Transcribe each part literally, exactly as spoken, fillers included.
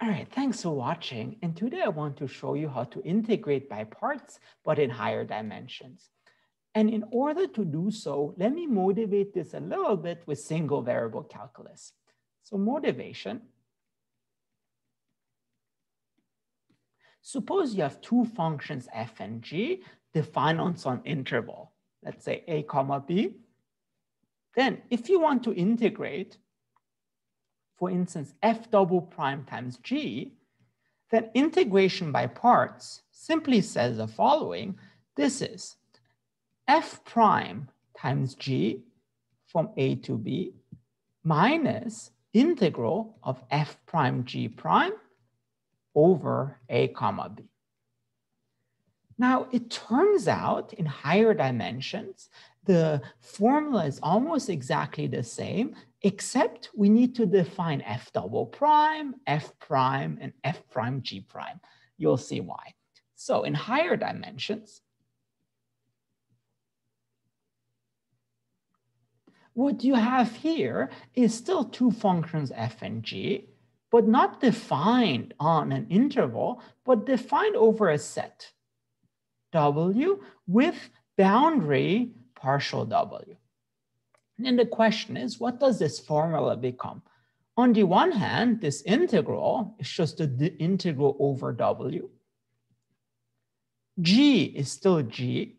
All right, thanks for watching. And today I want to show you how to integrate by parts, but in higher dimensions. And in order to do so, let me motivate this a little bit with single variable calculus. So motivation. Suppose you have two functions f and g defined on some interval, let's say a comma b. Then if you want to integrate, for instance, f double prime times g, then integration by parts simply says the following. This is f prime times g from a to b minus integral of f prime g prime over a comma b. Now, it turns out in higher dimensions, the formula is almost exactly the same, except we need to define f double prime, f prime, and f prime g prime. You'll see why. So in higher dimensions, what you have here is still two functions f and g, but not defined on an interval, but defined over a set w with boundary partial w. And the question is, what does this formula become? On the one hand, this integral is just the integral over w. G is still g.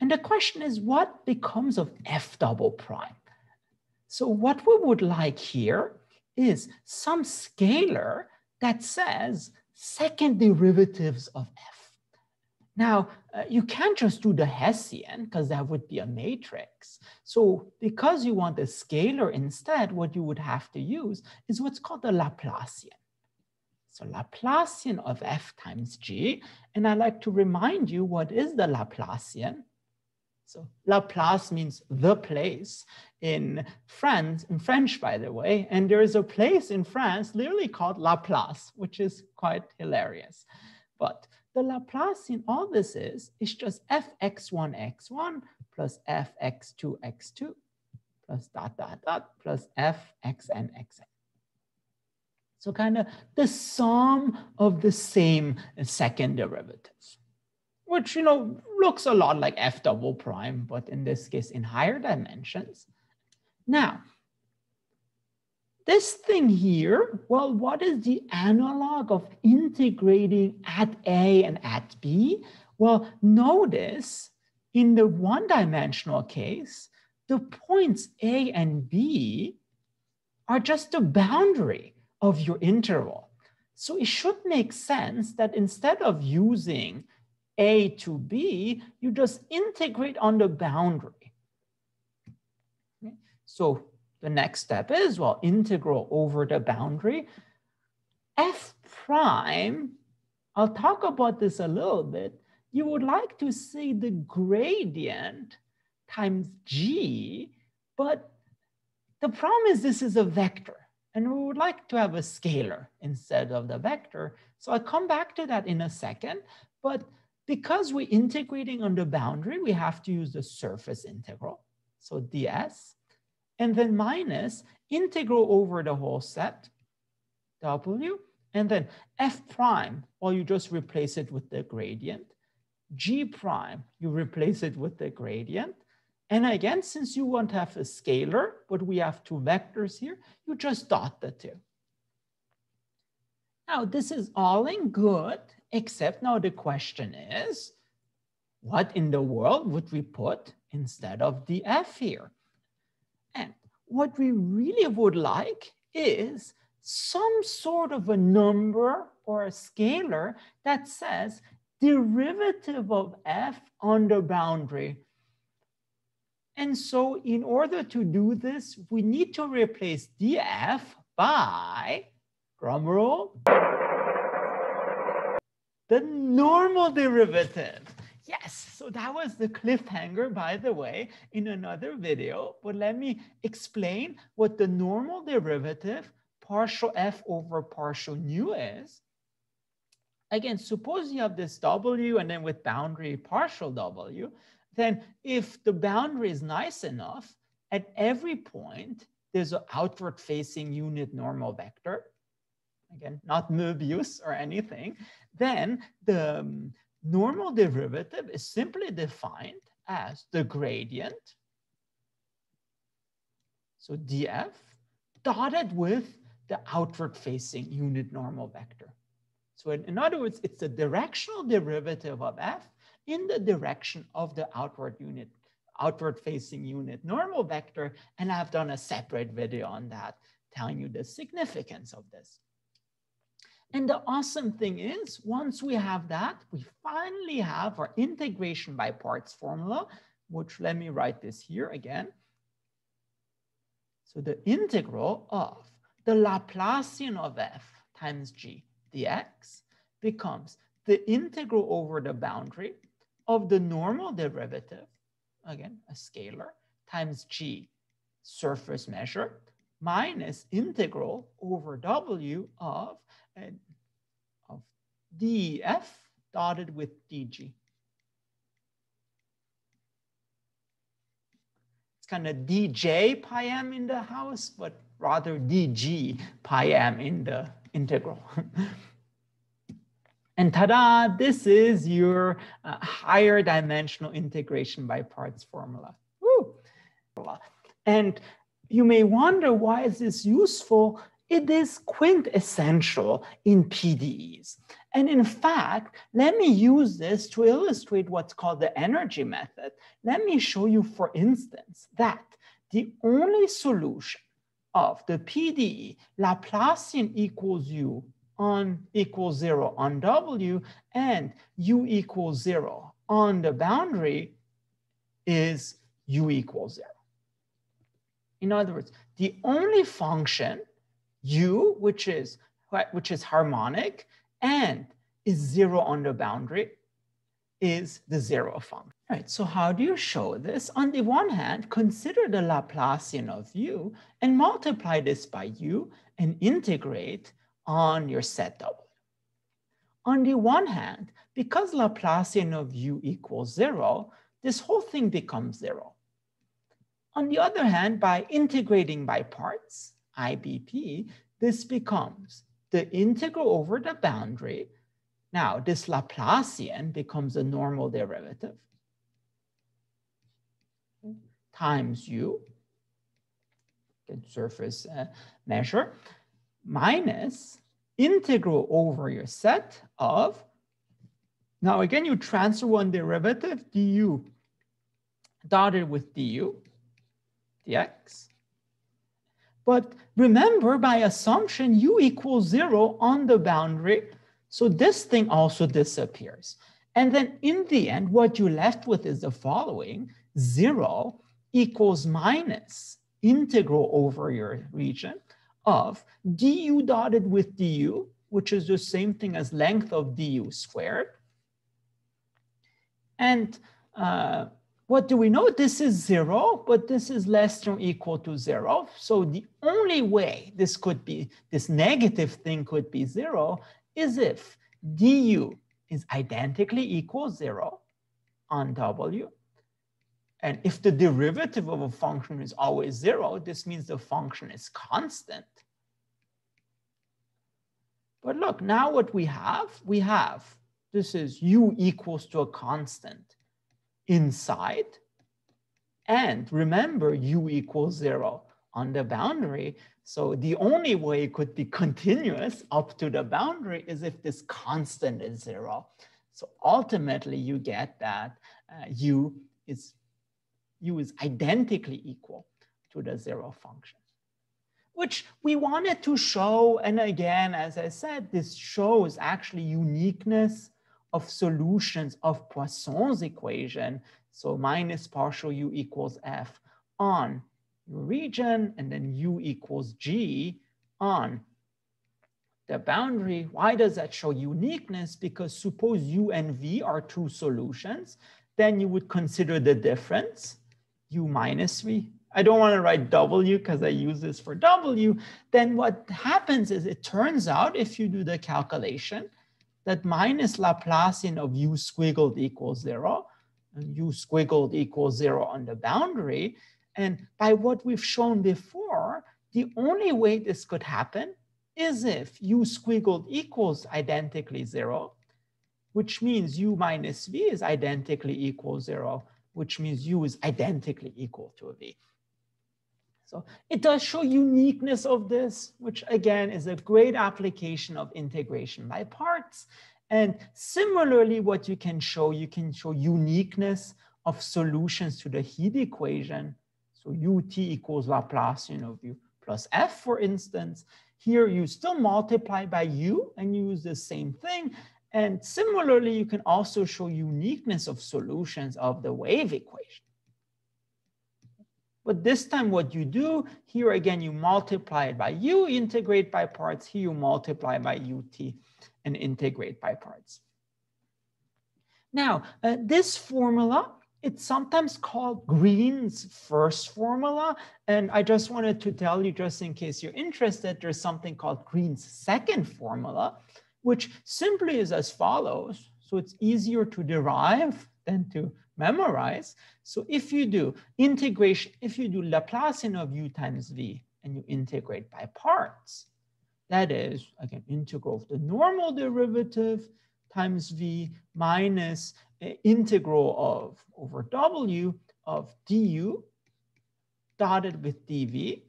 And the question is, what becomes of f double prime? So what we would like here is some scalar that says second derivatives of f. Now, uh, you can't just do the Hessian because that would be a matrix. So because you want a scalar instead, what you would have to use is what's called the Laplacian. So Laplacian of f times g. And I like to remind you, what is the Laplacian? So Laplace means the place in France, in French, by the way. And there is a place in France literally called Laplace, which is quite hilarious. But the Laplacian, all this is, is just f x one x one plus f x two x two plus dot dot dot plus f x n x n. So kind of the sum of the same second derivatives, which, you know, looks a lot like f double prime, but in this case, in higher dimensions. Now, this thing here, well, what is the analog of integrating at a and at b? Well, notice in the one-dimensional case, the points a and b are just the boundary of your interval. So it should make sense that instead of using a to b, you just integrate on the boundary. Okay. So the next step is, well, integral over the boundary. F prime, I'll talk about this a little bit. You would like to see the gradient times g, but the problem is this is a vector, and we would like to have a scalar instead of the vector. So I'll come back to that in a second, but because we're integrating on the boundary, we have to use the surface integral, so ds, and then minus integral over the whole set, w, and then f prime, well, you just replace it with the gradient, g prime, you replace it with the gradient, and again, since you want to have a scalar, but we have two vectors here, you just dot the two. Now, this is all in good, except now the question is, what in the world would we put instead of the f here? And what we really would like is some sort of a number or a scalar that says derivative of f on the boundary. And so in order to do this, we need to replace df by, drum roll, the normal derivative. Yes, so that was the cliffhanger, by the way, in another video, but let me explain what the normal derivative partial f over partial nu is. Again, suppose you have this w and then with boundary partial w, then if the boundary is nice enough, at every point, there's an outward facing unit normal vector. again, not Möbius or anything, then the um, normal derivative is simply defined as the gradient, so df, dotted with the outward facing unit normal vector. So in, in other words, it's the directional derivative of f in the direction of the outward unit, outward facing unit normal vector. And I've done a separate video on that, telling you the significance of this. And the awesome thing is, once we have that, we finally have our integration by parts formula, which let me write this here again. So the integral of the Laplacian of f times g dx becomes the integral over the boundary of the normal derivative, again, a scalar, times g surface measure, minus integral over w of, uh, of df dotted with dg. It's kind of dj pi m in the house, but rather dg pi m in the integral. And ta-da, this is your uh, higher dimensional integration by parts formula. Woo! And you may wonder, why is this useful? It is quintessential in P D Es. And in fact, let me use this to illustrate what's called the energy method. Let me show you, for instance, that the only solution of the P D E Laplacian equals u on equals zero on w and u equals zero on the boundary is u equals zero. In other words, the only function u, which is, which is harmonic and is zero on the boundary, is the zero function. All right, so how do you show this? On the one hand, consider the Laplacian of u and multiply this by u and integrate on your set W. On the one hand, because Laplacian of u equals zero, this whole thing becomes zero. On the other hand, by integrating by parts, I B P, this becomes the integral over the boundary. Now, this Laplacian becomes a normal derivative times u, good surface uh, measure, minus integral over your set of, now again, you transfer one derivative, du dotted with du dx. But remember, by assumption, u equals zero on the boundary. So this thing also disappears. And then in the end, what you're left with is the following: zero equals minus integral over your region of du dotted with du, which is the same thing as length of du squared. And uh, what do we know? This is zero, but this is less than or equal to zero. So the only way this could be, this negative thing could be zero, is if du is identically equal zero on w. And if the derivative of a function is always zero, this means the function is constant. But look, now what we have, we have, this is u equals to a constant inside. And remember, u equals zero on the boundary. So the only way it could be continuous up to the boundary is if this constant is zero. So ultimately, you get that uh, u is u is identically equal to the zero function, which we wanted to show. And again, as I said, this shows actually uniqueness of solutions of Poisson's equation. So minus partial u equals f on your region, and then u equals g on the boundary. Why does that show uniqueness? Because suppose u and v are two solutions, then you would consider the difference, u minus v. I don't want to write w because I use this for w. Then what happens is, it turns out, if you do the calculation, that minus Laplacian of u squiggled equals zero, and u squiggled equals zero on the boundary. And by what we've shown before, the only way this could happen is if u squiggled equals identically zero, which means u minus v is identically equal zero, which means u is identically equal to a v. So it does show uniqueness of this, which again is a great application of integration by parts. And similarly, what you can show, you can show uniqueness of solutions to the heat equation. So ut equals Laplacian of u plus f, for instance. Here you still multiply by u and you use the same thing. And similarly, you can also show uniqueness of solutions of the wave equation. But this time what you do, here again, you multiply it by u, integrate by parts. Here you multiply by ut and integrate by parts. Now, uh, this formula, it's sometimes called Green's first formula. And I just wanted to tell you, just in case you're interested, there's something called Green's second formula, which simply is as follows. So it's easier to derive than to memorize. So if you do integration, if you do Laplacian of u times v and you integrate by parts, that is, again, integral of the normal derivative times v minus integral of over w of du dotted with dv.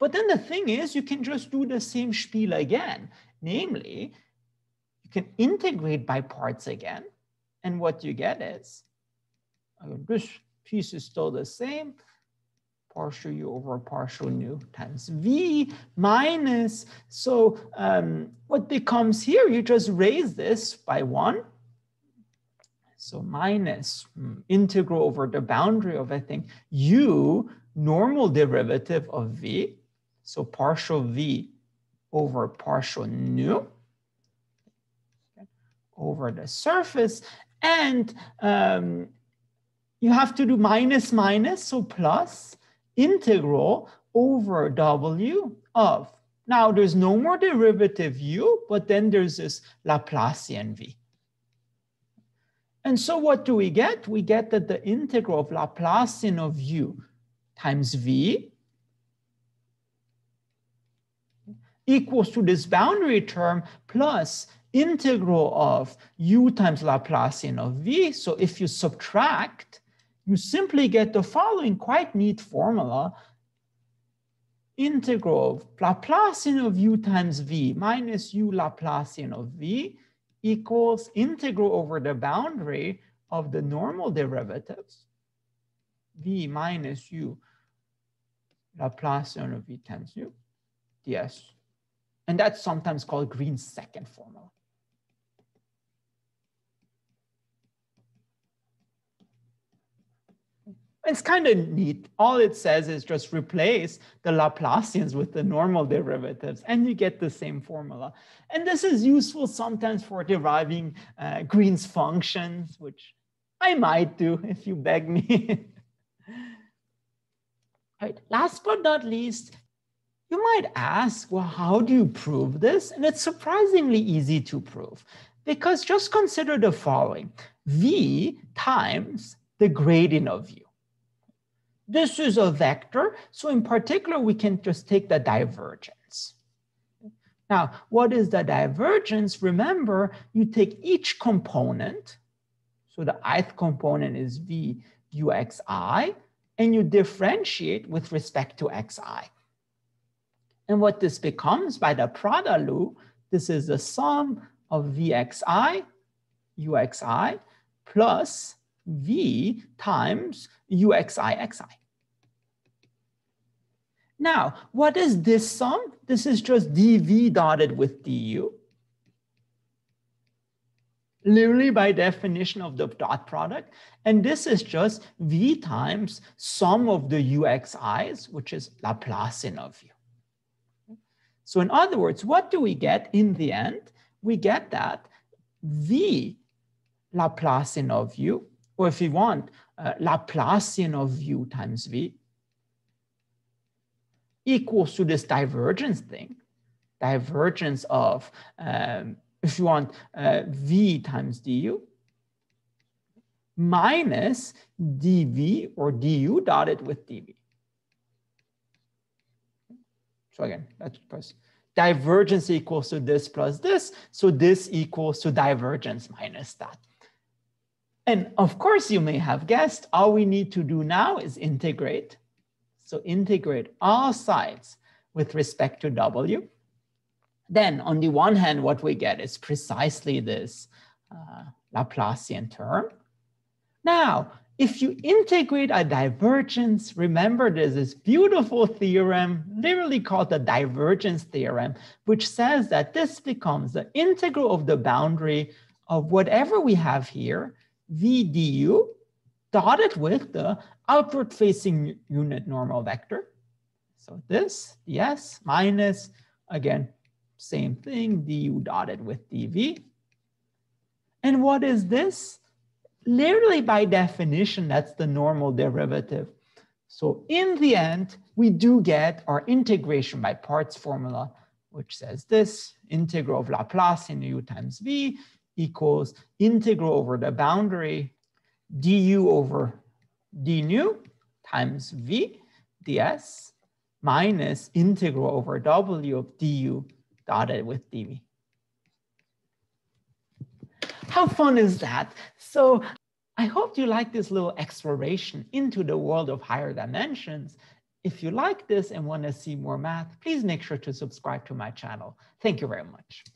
But then the thing is, you can just do the same spiel again. Namely, you can integrate by parts again. And what you get is, I mean, this piece is still the same. Partial u over partial nu times v minus. So um, what becomes here, you just raise this by one. So minus mm, integral over the boundary of, I think, u normal derivative of v. So partial v over partial nu over the surface. And um, you have to do minus minus, so plus integral over w of, now there's no more derivative u, but then there's this Laplacian v. And so what do we get? We get that the integral of Laplacian of u times v equals to this boundary term plus integral of u times Laplacian of v. So if you subtract, you simply get the following quite neat formula. Integral of Laplacian of u times v minus u Laplacian of v equals integral over the boundary of the normal derivatives, v minus u Laplacian of v times u ds. And that's sometimes called Green's second formula. It's kind of neat. All it says is just replace the Laplacians with the normal derivatives and you get the same formula. And this is useful sometimes for deriving uh, Green's functions, which I might do if you beg me. All right, last but not least, you might ask, well, how do you prove this? And it's surprisingly easy to prove because just consider the following. V times the gradient of u. This is a vector. So in particular, we can just take the divergence. Now, what is the divergence? Remember, you take each component. So the ith component is v uxi, and you differentiate with respect to xi. And what this becomes by the product rule, this is the sum of vxi, uxi, plus v times uxi, xi. Now, what is this sum? This is just dv dotted with du. Literally by definition of the dot product. And this is just v times sum of the uxi's, which is Laplacian of u. So in other words, what do we get in the end? We get that v Laplacian of u, or if you want, uh, Laplacian of u times v equals to this divergence thing, divergence of, um, if you want, uh, v times du minus dv or du dotted with dv. So again, that's divergence equals to this plus this. So this equals to divergence minus that. And of course, you may have guessed, all we need to do now is integrate. So integrate all sides with respect to W. Then on the one hand, what we get is precisely this uh, Laplacian term. Now, if you integrate a divergence, remember there's this beautiful theorem, literally called the divergence theorem, which says that this becomes the integral of the boundary of whatever we have here, v du, dotted with the outward-facing unit normal vector. So this, yes, minus, again, same thing, du dotted with dv. And what is this? Literally by definition, that's the normal derivative. So in the end, we do get our integration by parts formula, which says this integral of Laplace in u times v equals integral over the boundary du over d nu times v ds minus integral over w of du dotted with dv. How fun is that? So I hope you like this little exploration into the world of higher dimensions. If you like this and want to see more math, please make sure to subscribe to my channel. Thank you very much.